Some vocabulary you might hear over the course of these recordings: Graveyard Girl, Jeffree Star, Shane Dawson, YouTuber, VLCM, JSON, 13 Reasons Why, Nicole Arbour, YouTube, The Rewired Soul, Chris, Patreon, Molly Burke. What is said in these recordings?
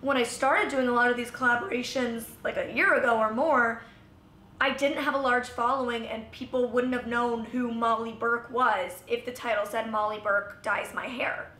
when I started doing a lot of these collaborations like a year ago or more, I didn't have a large following and people wouldn't have known who Molly Burke was if the title said Molly Burke dyes my hair.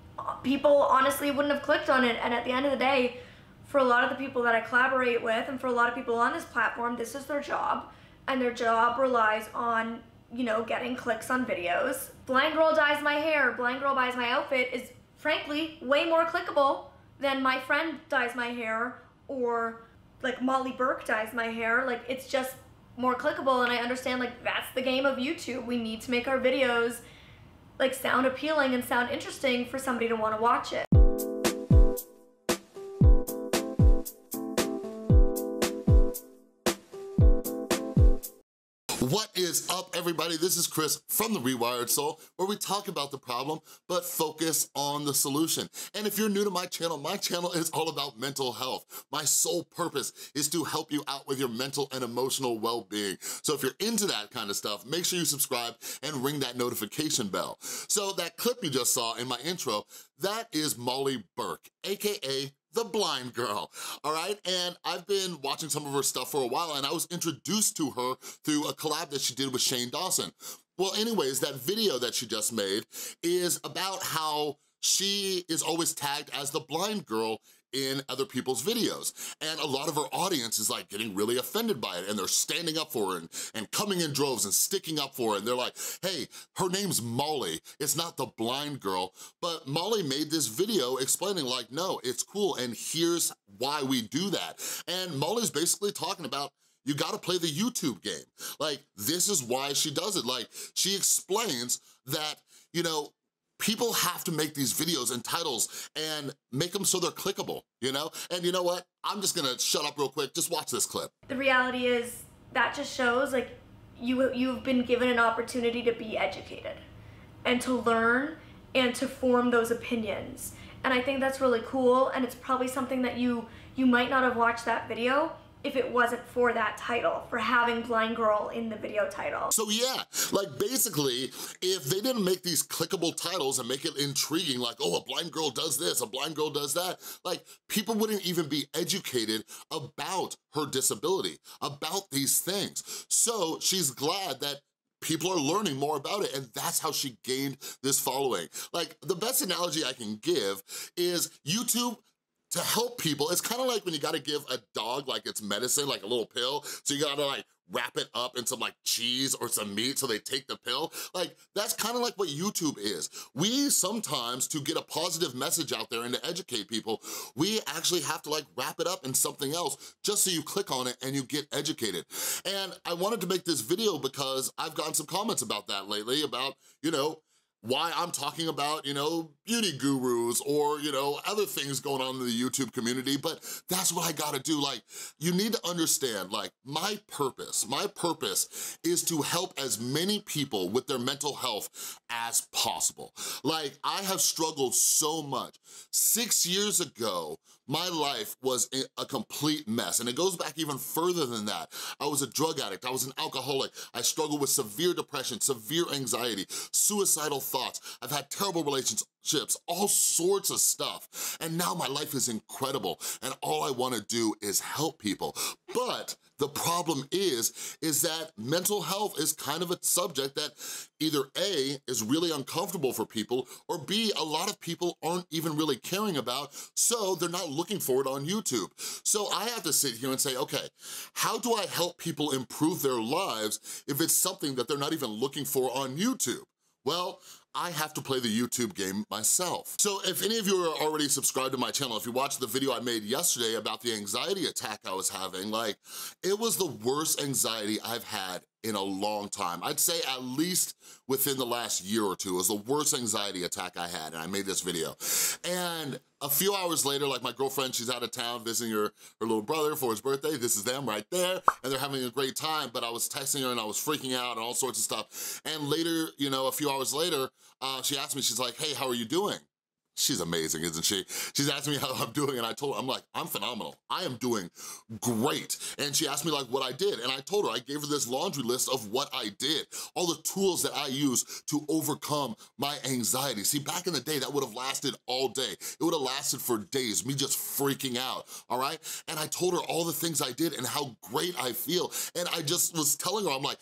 People honestly wouldn't have clicked on it, and at the end of the day, for a lot of the people that I collaborate with and for a lot of people on this platform, this is their job, and their job relies on, you know, getting clicks on videos. Blind girl dyes my hair, blind girl buys my outfit is frankly way more clickable than my friend dyes my hair or like Molly Burke dyes my hair. Like, it's just more clickable, and I understand like that's the game of YouTube. We need to make our videos like sound appealing and sound interesting for somebody to want to watch it. What is up, everybody? This is Chris from The Rewired Soul, where we talk about the problem, but focus on the solution. And if you're new to my channel is all about mental health. My sole purpose is to help you out with your mental and emotional well-being. So if you're into that kind of stuff, make sure you subscribe and ring that notification bell. So that clip you just saw in my intro, that is Molly Burke, AKA the blind girl, all right? And I've been watching some of her stuff for a while, and I was introduced to her through a collab that she did with Shane Dawson. Well, anyways, that video that she just made is about how she is always tagged as the blind girl in other people's videos. And a lot of her audience is like getting really offended by it, and they're standing up for her and coming in droves and sticking up for her. And they're like, hey, her name's Molly. It's not the blind girl. But Molly made this video explaining like, no, it's cool, and here's why we do that. And Molly's basically talking about, you gotta play the YouTube game. Like, this is why she does it. Like, she explains that, you know, people have to make these videos and titles and make them so they're clickable, you know? And you know what? I'm just gonna shut up real quick. Just watch this clip. The reality is that just shows like you've been given an opportunity to be educated and to learn and to form those opinions. And I think that's really cool, and it's probably something that you might not have watched that video if it wasn't for that title, for having blind girl in the video title. So yeah, like basically, if they didn't make these clickable titles and make it intriguing, like, oh, a blind girl does this, a blind girl does that, like people wouldn't even be educated about her disability, about these things. So she's glad that people are learning more about it, and that's how she gained this following. Like, the best analogy I can give is YouTube. To help people, it's kind of like when you gotta give a dog like its medicine, like a little pill, so you gotta like wrap it up in some like cheese or some meat so they take the pill. Like, that's kind of like what YouTube is. We sometimes, to get a positive message out there and to educate people, we actually have to like wrap it up in something else just so you click on it and you get educated. And I wanted to make this video because I've gotten some comments about that lately, about, you know, why I'm talking about, you know, beauty gurus or, you know, other things going on in the YouTube community, but that's what I gotta do. Like, you need to understand, like, my purpose is to help as many people with their mental health as possible. Like, I have struggled so much. 6 years ago, my life was a complete mess, and it goes back even further than that. I was a drug addict, I was an alcoholic, I struggled with severe depression, severe anxiety, suicidal thoughts, I've had terrible relationships, all sorts of stuff, and now my life is incredible, and all I wanna do is help people. But the problem is that mental health is kind of a subject that either A, is really uncomfortable for people, or B, a lot of people aren't even really caring about, so they're not looking for it on YouTube. So I have to sit here and say, okay, how do I help people improve their lives if it's something that they're not even looking for on YouTube? Well, I have to play the YouTube game myself. So if any of you are already subscribed to my channel, if you watched the video I made yesterday about the anxiety attack I was having, like, it was the worst anxiety I've had in a long time. I'd say at least within the last year or two, it was the worst anxiety attack I had, and I made this video. And a few hours later, like, my girlfriend, she's out of town visiting her little brother for his birthday. This is them right there, and they're having a great time, but I was texting her and I was freaking out and all sorts of stuff. And later, you know, a few hours later, she asked me, she's like, hey, how are you doing? She's amazing, isn't she? She's asking me how I'm doing, and I told her, I'm like, I'm phenomenal. I am doing great. And she asked me like what I did, and I told her, I gave her this laundry list of what I did, all the tools that I use to overcome my anxiety. See, back in the day, that would have lasted all day. It would have lasted for days, me just freaking out, all right? And I told her all the things I did and how great I feel. And I just was telling her, I'm like,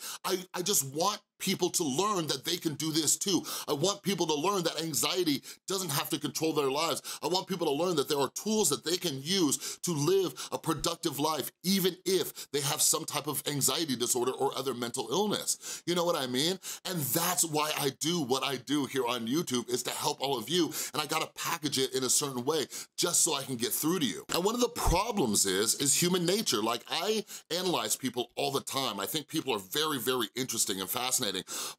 I just want people to learn that they can do this too. I want people to learn that anxiety doesn't have to control their lives. I want people to learn that there are tools that they can use to live a productive life, even if they have some type of anxiety disorder or other mental illness. You know what I mean? And that's why I do what I do here on YouTube, is to help all of you, and I gotta package it in a certain way just so I can get through to you. And one of the problems is human nature. Like, I analyze people all the time. I think people are very, very interesting and fascinating.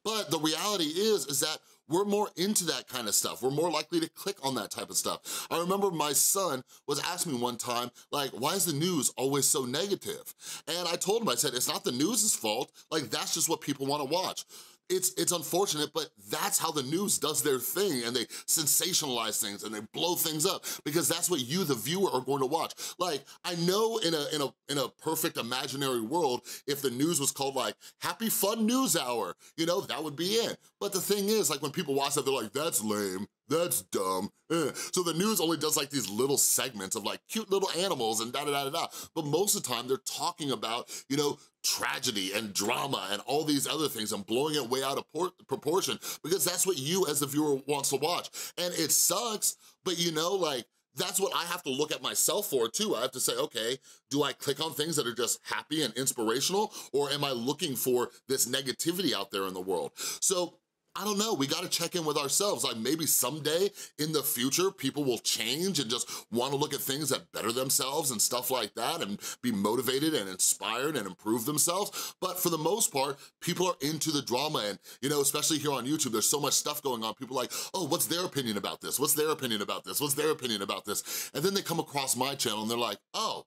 But the reality is that we're more into that kind of stuff. We're more likely to click on that type of stuff. I remember my son was asking me one time, like, why is the news always so negative? And I told him, I said, it's not the news's fault. Like, that's just what people want to watch. It's unfortunate, but that's how the news does their thing, and they sensationalize things and they blow things up because that's what you, the viewer, are going to watch. Like, I know in a perfect imaginary world, if the news was called like Happy Fun News Hour, you know, that would be it. But the thing is, like, when people watch that, they're like, that's lame. That's dumb. So the news only does like these little segments of like cute little animals and da-da-da-da-da. But most of the time they're talking about, you know, tragedy and drama and all these other things and blowing it way out of proportion because that's what you as the viewer wants to watch. And it sucks, but you know, like, that's what I have to look at myself for too. I have to say, okay, do I click on things that are just happy and inspirational, or am I looking for this negativity out there in the world? So, I don't know, we gotta check in with ourselves. Like, maybe someday in the future, people will change and just wanna look at things that better themselves and stuff like that and be motivated and inspired and improve themselves. But for the most part, people are into the drama, and, you know, especially here on YouTube, there's so much stuff going on. People are like, oh, what's their opinion about this? What's their opinion about this? What's their opinion about this? And then they come across my channel and they're like, oh,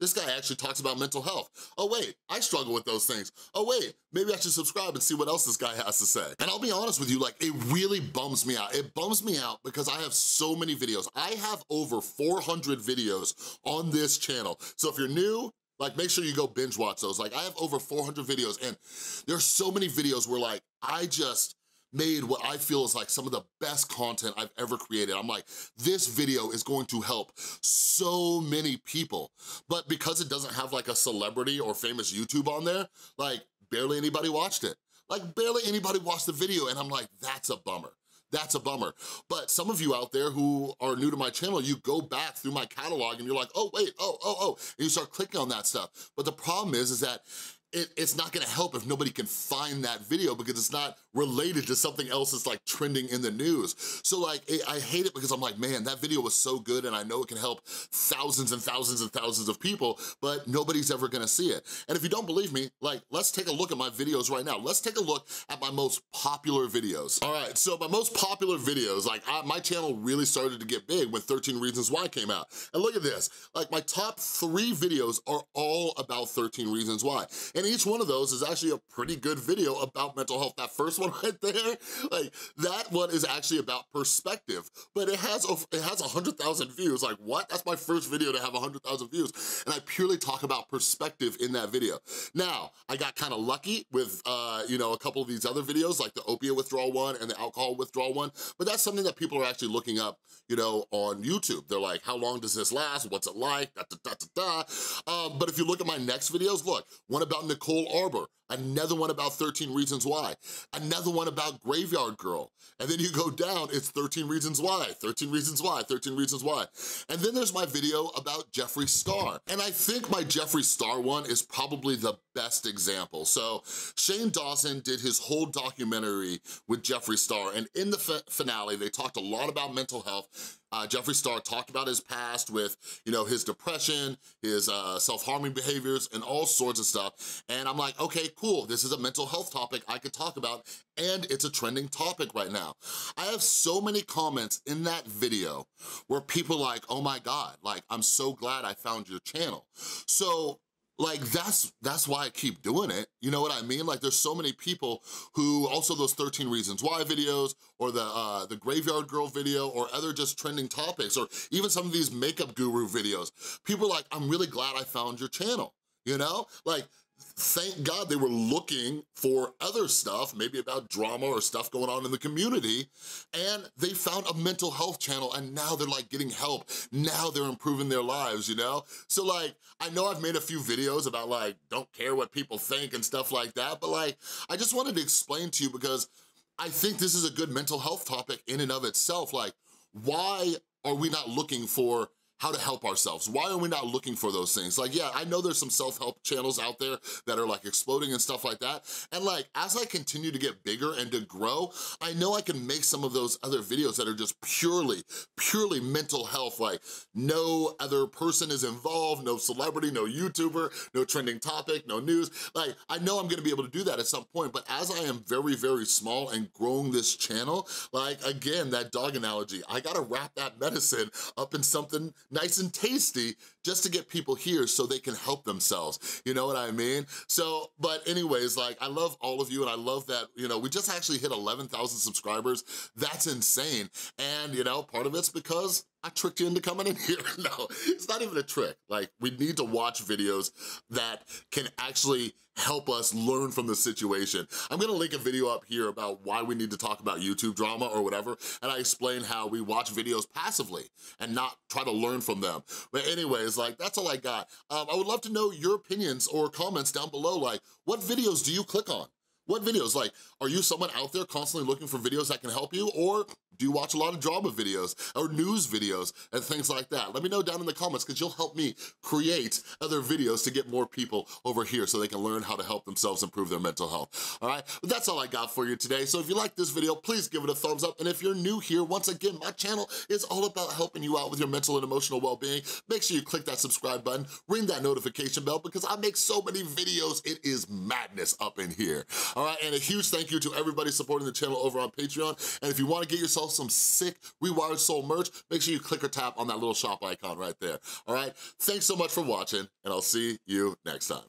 this guy actually talks about mental health. Oh wait, I struggle with those things. Oh wait, maybe I should subscribe and see what else this guy has to say. And I'll be honest with you, like, it really bums me out. It bums me out because I have so many videos. I have over 400 videos on this channel. So if you're new, like, make sure you go binge watch those. Like, I have over 400 videos, and there's so many videos where, like, I just made what I feel is like some of the best content I've ever created. I'm like, this video is going to help so many people. But because it doesn't have like a celebrity or famous YouTube on there, like, barely anybody watched it. Like, barely anybody watched the video, and I'm like, that's a bummer. That's a bummer. But some of you out there who are new to my channel, you go back through my catalog and you're like, oh wait, oh, and you start clicking on that stuff. But the problem is that it's not gonna help if nobody can find that video because it's not related to something else that's like trending in the news. So, like, I hate it because I'm like, man, that video was so good, and I know it can help thousands and thousands and thousands of people, but nobody's ever gonna see it. And if you don't believe me, like, let's take a look at my videos right now. Let's take a look at my most popular videos. All right, so my most popular videos, like, my channel really started to get big when 13 Reasons Why came out. And look at this, like, my top 3 videos are all about 13 Reasons Why. And each one of those is actually a pretty good video about mental health. That first one right there, like, that one is actually about perspective, but it has 100,000 views. Like, what? That's my first video to have 100,000 views, and I purely talk about perspective in that video. Now, I got kind of lucky with, you know, a couple of these other videos, like the opiate withdrawal one and the alcohol withdrawal one, but that's something that people are actually looking up, you know, on YouTube. They're like, how long does this last? What's it like? But if you look at my next videos, look, one about Nicole Arbour, another one about 13 Reasons Why, another one about Graveyard Girl, and then you go down, it's 13 Reasons Why, 13 Reasons Why, 13 Reasons Why. And then there's my video about Jeffree Star, and I think my Jeffree Star one is probably the best example. So Shane Dawson did his whole documentary with Jeffree Star, and in the finale, they talked a lot about mental health. Jeffree Star talked about his past with, you know, his depression, his self-harming behaviors, and all sorts of stuff. And I'm like, okay, cool, this is a mental health topic I could talk about, and it's a trending topic right now. I have so many comments in that video where people like, oh my God, like, I'm so glad I found your channel. So Like, that's why I keep doing it. You know what I mean? Like, there's so many people who, also those 13 Reasons Why videos, or the Graveyard Girl video, or other just trending topics, or even some of these makeup guru videos. People are like, I'm really glad I found your channel, you know? Like, thank God they were looking for other stuff, maybe about drama or stuff going on in the community, and they found a mental health channel, and now they're like getting help. Now they're improving their lives, you know? So like, I know I've made a few videos about like, don't care what people think and stuff like that, but like, I just wanted to explain to you because I think this is a good mental health topic in and of itself. Like, why are we not looking for how to help ourselves? Why are we not looking for those things? Like, yeah, I know there's some self-help channels out there that are like exploding and stuff like that. And like, as I continue to get bigger and to grow, I know I can make some of those other videos that are just purely mental health. Like, no other person is involved, no celebrity, no YouTuber, no trending topic, no news. Like, I know I'm gonna be able to do that at some point, but as I am very, very small and growing this channel, like, again, that dog analogy, I gotta wrap that medicine up in something nice and tasty just to get people here so they can help themselves, you know what I mean? So, but anyways, like, I love all of you, and I love that, you know, we just actually hit 11,000 subscribers. That's insane. And, you know, part of it's because I tricked you into coming in here. No, it's not even a trick. Like, we need to watch videos that can actually help us learn from the situation. I'm gonna link a video up here about why we need to talk about YouTube drama or whatever, and I explain how we watch videos passively and not try to learn from them. But anyways, like, that's all I got. I would love to know your opinions or comments down below. Like, what videos do you click on? What videos? Like, are you someone out there constantly looking for videos that can help you, or do you watch a lot of drama videos or news videos and things like that? Let me know down in the comments, because you'll help me create other videos to get more people over here so they can learn how to help themselves improve their mental health, all right? But that's all I got for you today. So if you like this video, please give it a thumbs up. And if you're new here, once again, my channel is all about helping you out with your mental and emotional well-being. Make sure you click that subscribe button, ring that notification bell, because I make so many videos, it is madness up in here. All right, and a huge thank you to everybody supporting the channel over on Patreon. And if you wanna get yourself some sick Rewired Soul merch, make sure you click or tap on that little shop icon right there. All right, thanks so much for watching, and I'll see you next time.